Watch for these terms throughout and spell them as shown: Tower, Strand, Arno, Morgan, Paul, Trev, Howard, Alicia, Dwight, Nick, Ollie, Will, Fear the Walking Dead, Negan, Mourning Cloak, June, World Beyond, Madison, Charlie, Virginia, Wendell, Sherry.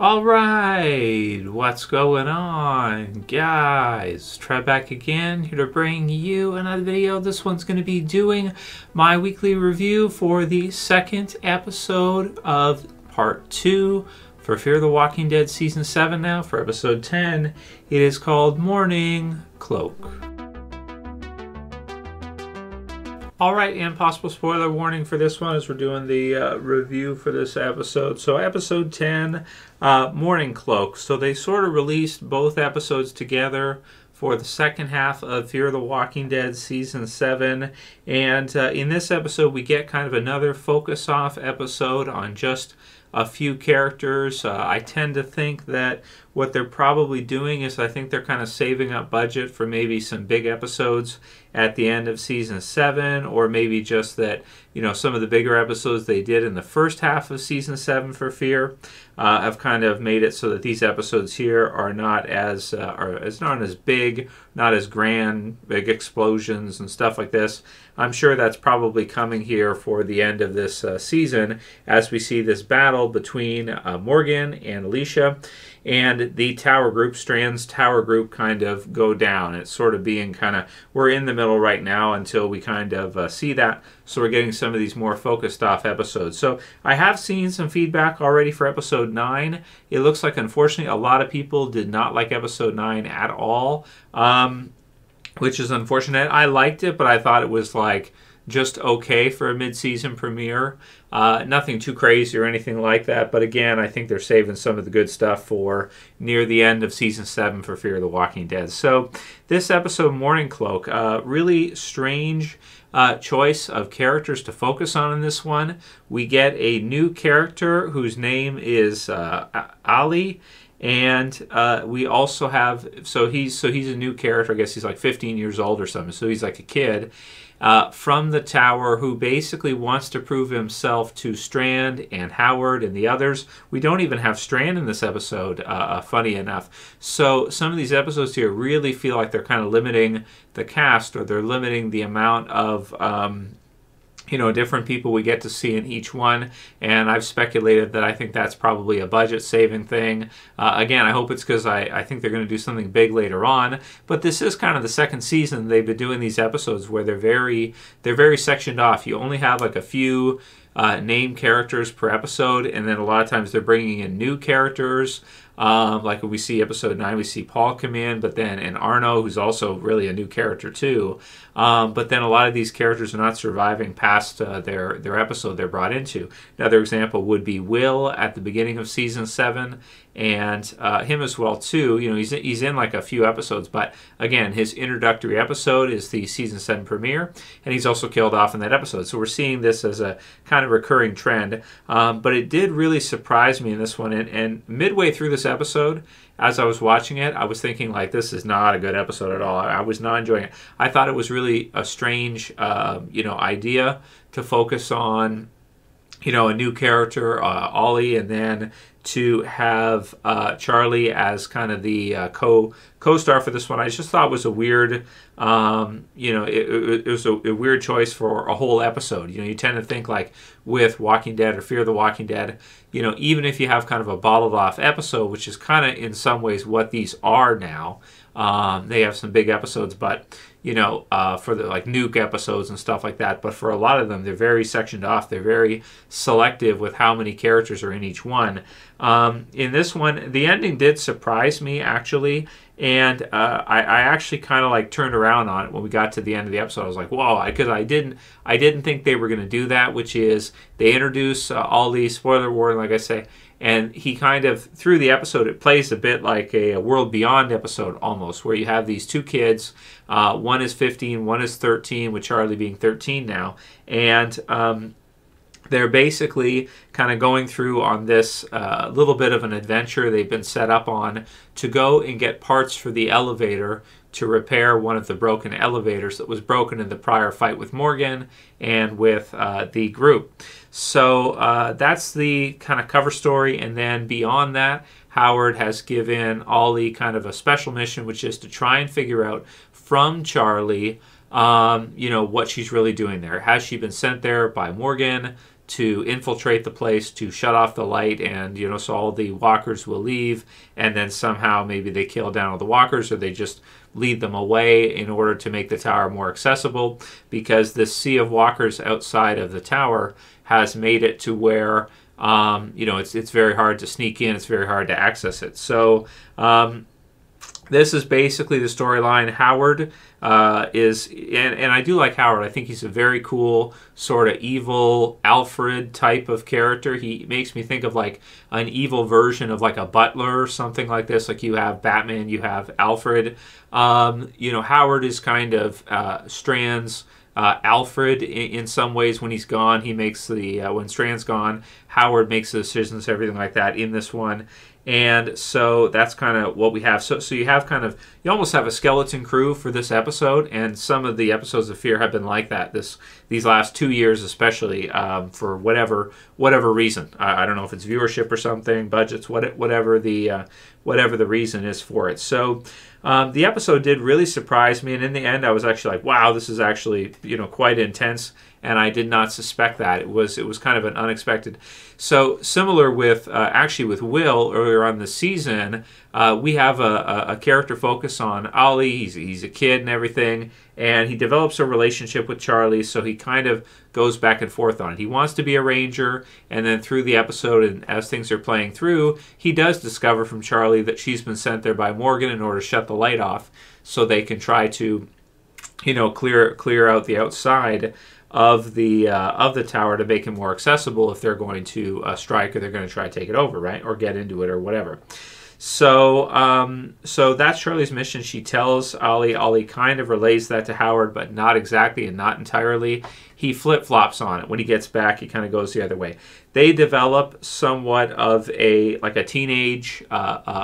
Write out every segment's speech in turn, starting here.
All right, what's going on, guys? Try back again, here to bring you another video. This one's going to be doing my weekly review for the second episode of part 2 for Fear the Walking Dead season 7 now for episode 10. It is called Mourning Cloak. Alright, and possible spoiler warning for this one as we're doing the review for this episode. So episode 10, Mourning Cloak. So they sort of released both episodes together for the second half of Fear the Walking Dead Season 7. And in this episode we get kind of another focus-off episode on just a few characters. I tend to think that what they're probably doing is I think they're kind of saving up budget for maybe some big episodes at the end of season 7, or maybe just that, you know, some of the bigger episodes they did in the first half of season 7 for Fear have kind of made it so that these episodes here are not as big, not as grand, big explosions and stuff like this. I'm sure that's probably coming here for the end of this season as we see this battle between Morgan and Alicia and the Tower group, Strand's Tower group, kind of go down. It's sort of being kind of, we're in the middle right now until we kind of see that. So we're getting some of these more focused off episodes. So I have seen some feedback already for episode 9. It looks like, unfortunately, a lot of people did not like episode 9 at all, which is unfortunate. I liked it, but I thought it was like just okay for a mid-season premiere. Nothing too crazy or anything like that. But again, I think they're saving some of the good stuff for near the end of Season 7 for Fear of the Walking Dead. So this episode, Mourning Cloak, really strange choice of characters to focus on in this one. We get a new character whose name is Ollie. And we also have, so he's a new character. I guess he's like 15 years old or something. So he's like a kid from the Tower who basically wants to prove himself to Strand and Howard and the others. We don't even have Strand in this episode, funny enough. So some of these episodes here really feel like they're kind of limiting the cast, or they're limiting the amount of you know, different people we get to see in each one, and I've speculated that I think that's probably a budget-saving thing. Again, I hope it's because I think they're going to do something big later on, but this is kind of the second season they've been doing these episodes where they're very sectioned off. You only have like a few name characters per episode, and then a lot of times they're bringing in new characters. Like we see episode 9, we see Paul come in, but then Arno, who's also really a new character too. But then a lot of these characters are not surviving past their episode they're brought into. Another example would be Will at the beginning of season 7, and him as well too. You know, he's in like a few episodes, but again, his introductory episode is the season 7 premiere, and he's also killed off in that episode. So we're seeing this as a kind of recurring trend. But it did really surprise me in this one, and midway through this episode, as I was watching it, I was thinking, like, this is not a good episode at all. I was not enjoying it. I thought it was really a strange, you know, idea to focus on, you know, a new character, Ollie, and then to have Charlie as kind of the co-star for this one. I just thought it was a weird, you know, it was a weird choice for a whole episode. You know, you tend to think, like, with Walking Dead or Fear the Walking Dead, you know, even if you have kind of a bottled-off episode, which is kind of in some ways what these are now, they have some big episodes, but, you know, for the, like, nuke episodes and stuff like that. But for a lot of them, they're very sectioned off. They're very selective with how many characters are in each one. In this one, the ending did surprise me, actually. And I actually kind of like turned around on it when we got to the end of the episode. I was like, "Whoa!" Because I didn't think they were going to do that. Which is, they introduce Ollie, spoiler warning, like I say, and he kind of through the episode it plays a bit like a World Beyond episode almost, where you have these two kids. One is 15, one is 13, with Charlie being 13 now, and they're basically kind of going through on this little bit of an adventure they've been set up on to go and get parts for the elevator to repair one of the broken elevators that was broken in the prior fight with Morgan and with the group. So that's the kind of cover story, and then beyond that, Howard has given Ollie kind of a special mission, which is to try and figure out from Charlie, you know, what she's really doing there. Has she been sent there by Morgan to infiltrate the place, to shut off the light, and, you know, so all the walkers will leave, and then somehow maybe they kill down all the walkers, or they just lead them away in order to make the tower more accessible, because this sea of walkers outside of the tower has made it to where, you know, it's very hard to sneak in, it's very hard to access it. So this is basically the storyline. Howard and I do like Howard. I think he's a very cool sort of evil Alfred type of character. He makes me think of like an evil version of like a butler or something like this. Like you have Batman, you have Alfred. You know, Howard is kind of Strand's Alfred in some ways. When he's gone, he makes the when Strand's gone, Howard makes the decisions, everything like that in this one. And so that's kind of what we have. So you have kind of, you almost have a skeleton crew for this episode, and some of the episodes of Fear have been like that. These last 2 years, especially for whatever reason. I don't know if it's viewership or something, budgets, whatever the reason is for it. So the episode did really surprise me, and in the end, I was actually like, wow, this is actually, you know, quite intense. And I did not suspect that. It was kind of an unexpected. So similar with, actually with Will earlier on this season, we have a character focus on Ollie. He's a kid and everything, and he develops a relationship with Charlie, so he kind of goes back and forth on it. He wants to be a ranger, and then through the episode and as things are playing through, he does discover from Charlie that she's been sent there by Morgan in order to shut the light off so they can try to, you know, clear out the outside of the tower to make it more accessible if they're going to strike, or they're going to try to take it over, right, or get into it or whatever. So so that's Shirley's mission. She tells Ollie. Ollie kind of relays that to Howard, but not exactly and not entirely. He flip-flops on it. When he gets back, he kind of goes the other way. They develop somewhat of a teenage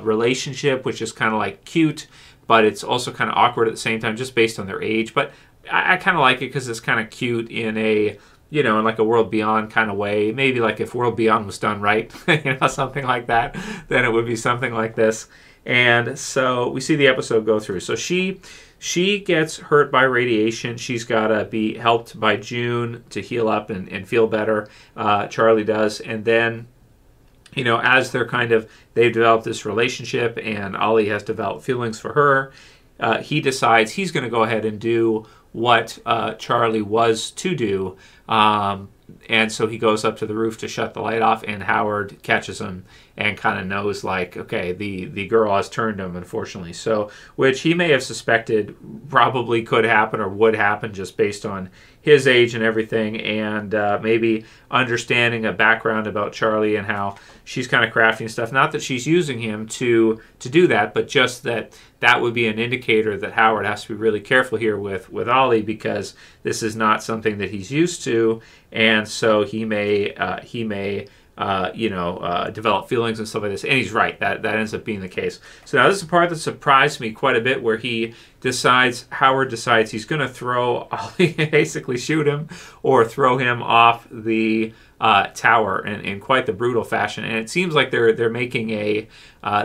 relationship, which is kind of like cute, but it's also kind of awkward at the same time, just based on their age. But I kind of like it because it's kind of cute in a, you know, in like a World Beyond kind of way. Maybe like if World Beyond was done right, you know, something like that, then it would be something like this. And so we see the episode go through. So she gets hurt by radiation. She's got to be helped by June to heal up and feel better. Charlie does. And then, you know, as they're kind of, they've developed this relationship and Ollie has developed feelings for her, he decides he's going to go ahead and do what Charlie was to do, and so he goes up to the roof to shut the light off, and Howard catches him and kind of knows, like, okay, the girl has turned him, unfortunately. So, which he may have suspected probably could happen or would happen just based on his age and everything, and maybe understanding a background about Charlie and how she's kind of crafting stuff. Not that she's using him to do that, but just that would be an indicator that Howard has to be really careful here with Ollie, because this is not something that he's used to, and so he may you know, develop feelings and stuff like this. And he's right. That ends up being the case. So now this is the part that surprised me quite a bit, where Howard decides he's going to throw Ollie, basically shoot him or throw him off the tower in quite the brutal fashion. And it seems like they're making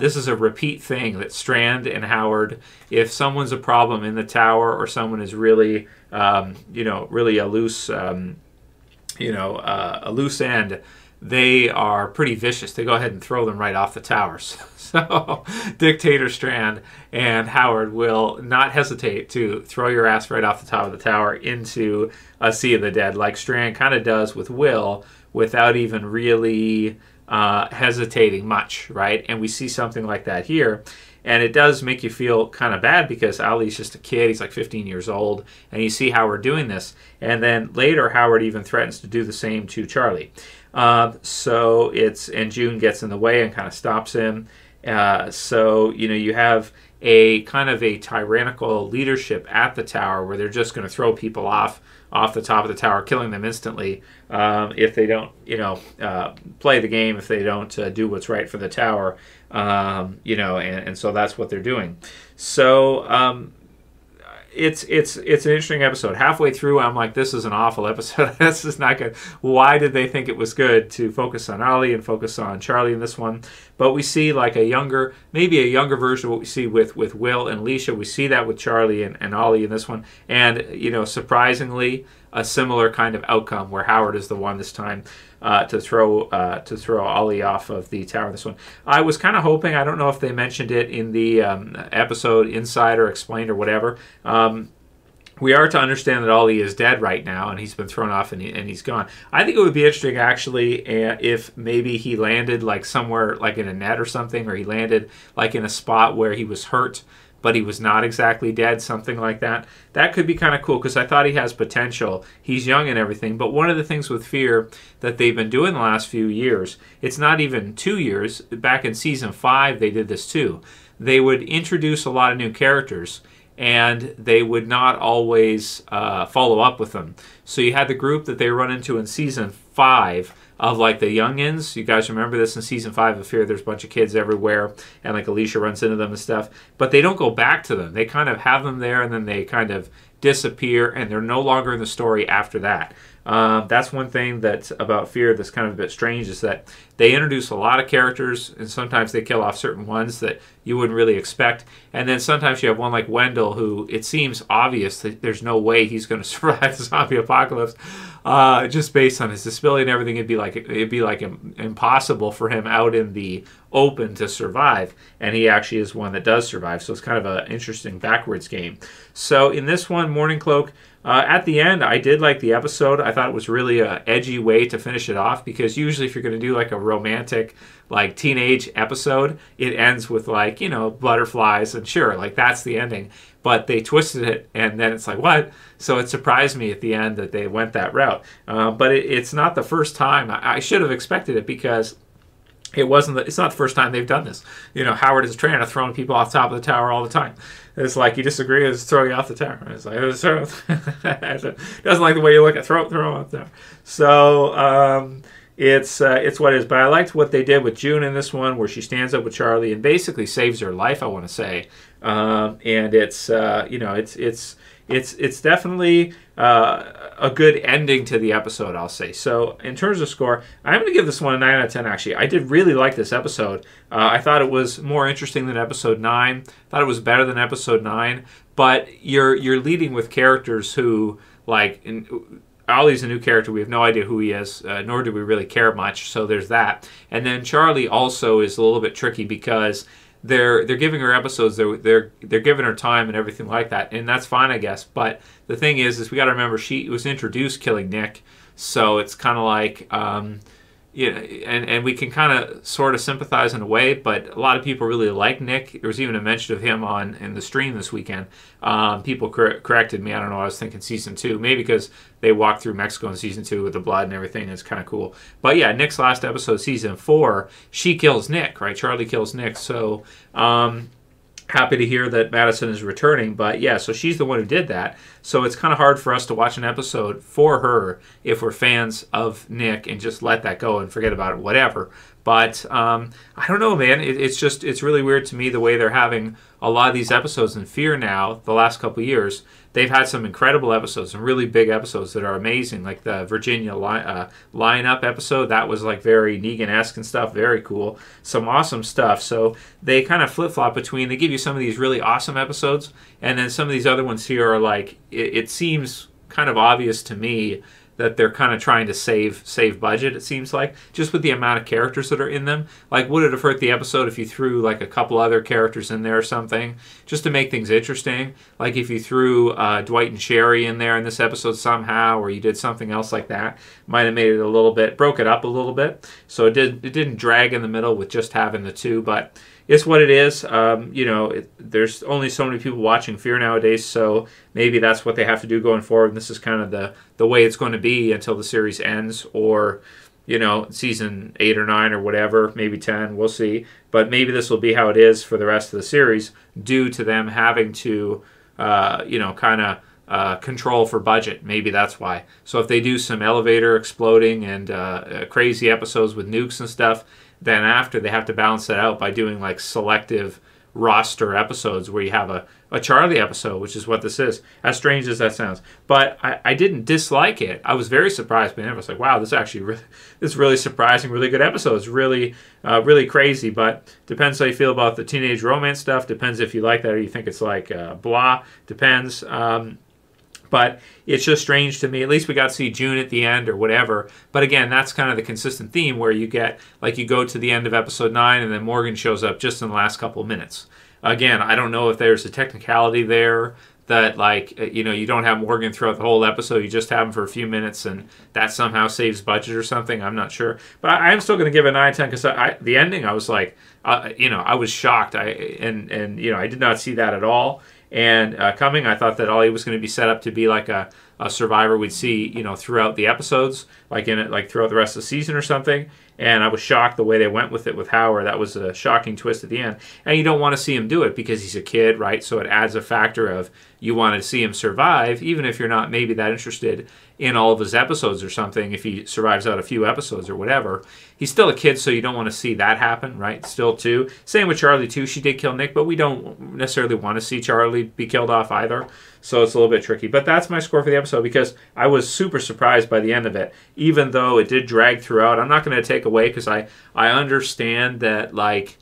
this is a repeat thing that Strand and Howard, if someone's a problem in the tower or someone is really, you know, really a loose, you know, a loose end, they are pretty vicious. They go ahead and throw them right off the towers. So Dictator Strand and Howard will not hesitate to throw your ass right off the top of the tower into a sea of the dead, like Strand kind of does with Will, without even really hesitating much, right? And we see something like that here. And it does make you feel kind of bad, because Ollie's just a kid. He's like 15 years old. And you see Howard doing this. And then later, Howard even threatens to do the same to Charlie. So and June gets in the way and kind of stops him. So, you know, you have a kind of a tyrannical leadership at the tower, where they're just going to throw people off the top of the tower, killing them instantly if they don't, you know, play the game, if they don't do what's right for the tower, you know, and so that's what they're doing. So it's an interesting episode. Halfway through, I'm like, this is an awful episode. This is not good. Why did they think it was good to focus on Ollie and focus on Charlie in this one? But we see like maybe a younger version of what we see with Will and Alicia. We see that with Charlie and Ollie in this one. And, you know, surprisingly, a similar kind of outcome where Howard is the one this time to throw Ollie off of the tower. This one, I was kind of hoping, I don't know if they mentioned it in the episode Inside or Explained or whatever, we are to understand that Ollie is dead right now, and he's been thrown off, and he's gone. I think it would be interesting, actually, if maybe he landed like somewhere, like in a net or something, or he landed like in a spot where he was hurt, but he was not exactly dead, something like that. That could be kind of cool, because I thought he has potential. He's young and everything, but one of the things with Fear that they've been doing the last few years, it's not even 2 years, back in Season 5 they did this too. They would introduce a lot of new characters, and they would not always follow up with them. So you had the group that they run into in Season 5 of like the youngins. You guys remember this in Season 5 of Fear. There's a bunch of kids everywhere, and like Alicia runs into them and stuff. But they don't go back to them. They kind of have them there, and then they kind of disappear, and they're no longer in the story after that. That's one thing that's about Fear that's kind of a bit strange, is that they introduce a lot of characters, and sometimes they kill off certain ones that you wouldn't really expect. And then sometimes you have one like Wendell, who it seems obvious that there's no way he's going to survive the zombie apocalypse, just based on his disability and everything. It'd be like impossible for him out in the open to survive, and he actually is one that does survive. So it's kind of an interesting backwards game. So in this one, Mourning Cloak, at the end, I did like the episode. I thought it was really an edgy way to finish it off, because usually if you're going to do like a romantic, like teenage episode, it ends with like, you know, butterflies and sure, like that's the ending. But they twisted it, and then it's like, what? So it surprised me at the end that they went that route. But it's not the first time. I should have expected it, because it's not the first time they've done this. You know, Howard is trying to throw people off the top of the tower all the time. It's like, you disagree, it's throw you off the tower. It's like, doesn't like the way you look at throw off the tower. So it's what it is. But I liked what they did with June in this one, where she stands up with Charlie and basically saves her life, I want to say. And it's definitely a good ending to the episode, I'll say. So in terms of score, I'm going to give this one a 9 out of 10, actually. I did really like this episode. I thought it was more interesting than Episode 9. I thought it was better than Episode 9. But you're leading with characters who, like, Ollie's a new character. We have no idea who he is, nor do we really care much. So there's that. And then Charlie also is a little bit tricky, because they're giving her episodes, they're giving her time and everything like that, and that's fine, I guess. But the thing is we got to remember she was introduced killing Nick, so it's kind of like, you know, and we can kind of sort of sympathize in a way, but a lot of people really like Nick. There was even a mention of him in the stream this weekend. People corrected me. I don't know. I was thinking Season 2, maybe because they walked through Mexico in Season 2 with the blood and everything. It's kind of cool. But yeah, Nick's last episode, Season 4, she kills Nick, right? Charlie kills Nick. So happy to hear that Madison is returning. But yeah, so she's the one who did that. So it's kind of hard for us to watch an episode for her if we're fans of Nick and just let that go and forget about it, whatever. But I don't know, man. It's really weird to me the way they're having a lot of these episodes in Fear now. The last couple of years, they've had some incredible episodes, some really big episodes that are amazing, like the Virginia lineup episode. That was like very Negan-esque and stuff, very cool, some awesome stuff. So they kind of flip-flop between, they give you some of these really awesome episodes, and then some of these other ones here are like, it seems kind of obvious to me that they're kind of trying to save budget, it seems like, just with the amount of characters that are in them. Like, would it have hurt the episode if you threw, like, a couple other characters in there or something, just to make things interesting? Like, if you threw Dwight and Sherry in there in this episode somehow, or you did something else like that, might have made it a little bit, broke it up a little bit. So it didn't drag in the middle with just having the two, but it's what it is. You know, there's only so many people watching Fear nowadays, so maybe that's what they have to do going forward. And this is kind of the way it's going to be until the series ends, or, you know, Season 8 or 9 or whatever, maybe 10, we'll see. But maybe this will be how it is for the rest of the series, due to them having to, you know, kind of control for budget. Maybe that's why. So if they do some elevator exploding and crazy episodes with nukes and stuff, then after they have to balance that out by doing like selective roster episodes where you have a Charlie episode, which is what this is, as strange as that sounds. But I didn't dislike it. I was very surprised by it. I was like, wow, this is actually this is really surprising, really good episode. It's really, really crazy. But depends how you feel about the teenage romance stuff. Depends if you like that or you think it's like blah. Depends. But it's just strange to me. At least we got to see June at the end or whatever. But again, that's kind of the consistent theme where you get, like, you go to the end of episode 9 and then Morgan shows up just in the last couple of minutes. Again, I don't know if there's a technicality there that, like, you know, you don't have Morgan throughout the whole episode. You just have him for a few minutes and that somehow saves budget or something. I'm not sure. But I'm still going to give it 9/10 because the ending, I was like, you know, I was shocked. And you know, I did not see that at all. And coming, I thought that Ollie was going to be set up to be like a survivor we'd see, you know, throughout the episodes, like throughout the rest of the season or something. And I was shocked the way they went with it with Howard. That was a shocking twist at the end. And you don't want to see him do it because he's a kid, right? So it adds a factor of you want to see him survive, even if you're not maybe that interested in all of his episodes or something. If he survives out a few episodes or whatever, he's still a kid, so you don't want to see that happen, right? Still too. Same with Charlie too. She did kill Nick, but we don't necessarily want to see Charlie be killed off either. So it's a little bit tricky. But that's my score for the episode because I was super surprised by the end of it, even though it did drag throughout. I'm not going to take away because I understand that, like,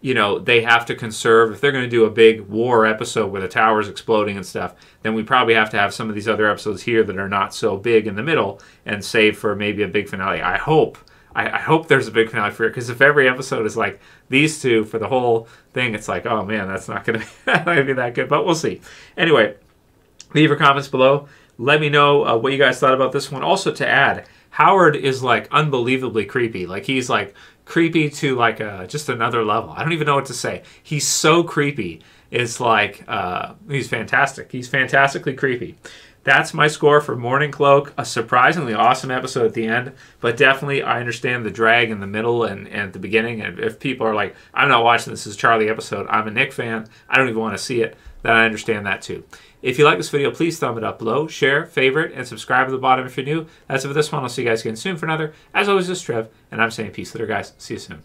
you know, they have to conserve. If they're going to do a big war episode where the tower's exploding and stuff, then we probably have to have some of these other episodes here that are not so big in the middle and save for maybe a big finale. I hope. I hope there's a big finale for it, because if every episode is like these two for the whole thing, it's like, oh, man, that's not going to be that good. But we'll see. Anyway, leave your comments below. Let me know what you guys thought about this one. Also, to add, Howard is, like, unbelievably creepy. Like, he's, like, creepy to, like, just another level. I don't even know what to say. He's so creepy. It's like, he's fantastic. He's fantastically creepy. That's my score for Mourning Cloak. A surprisingly awesome episode at the end, but definitely I understand the drag in the middle and at the beginning. And if people are like, I'm not watching this as a Charlie episode, I'm a Nick fan, I don't even want to see it, then I understand that too. If you like this video, please thumb it up below, share, favorite, and subscribe at the bottom if you're new. That's it for this one. I'll see you guys again soon for another. As always, this is Trev, and I'm saying peace later, guys. See you soon.